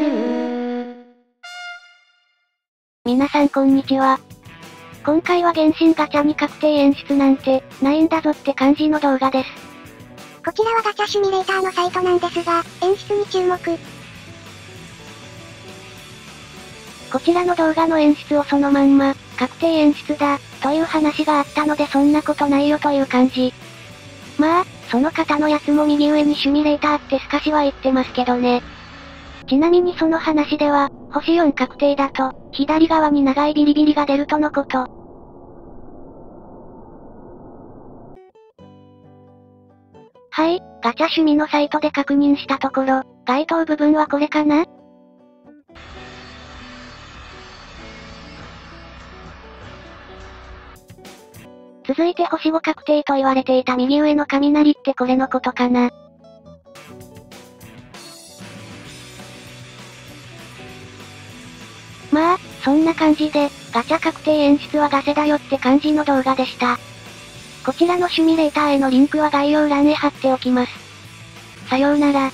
レルー。皆さんこんにちは。今回は原神ガチャに確定演出なんてないんだぞって感じの動画です。こちらはガチャシミュレーターのサイトなんですが、演出に注目。こちらの動画の演出をそのまんま確定演出だという話があったので、そんなことないよという感じ。まあその方のやつも右上にシミュレーターってすかしは言ってますけどね。ちなみにその話では、星4確定だと、左側に長いビリビリが出るとのこと。はい、ガチャ趣味のサイトで確認したところ、該当部分はこれかな?続いて星5確定と言われていた右上の雷ってこれのことかな。まあ、そんな感じで、ガチャ確定演出はガセだよって感じの動画でした。こちらのシミュレーターへのリンクは概要欄へ貼っておきます。さようなら。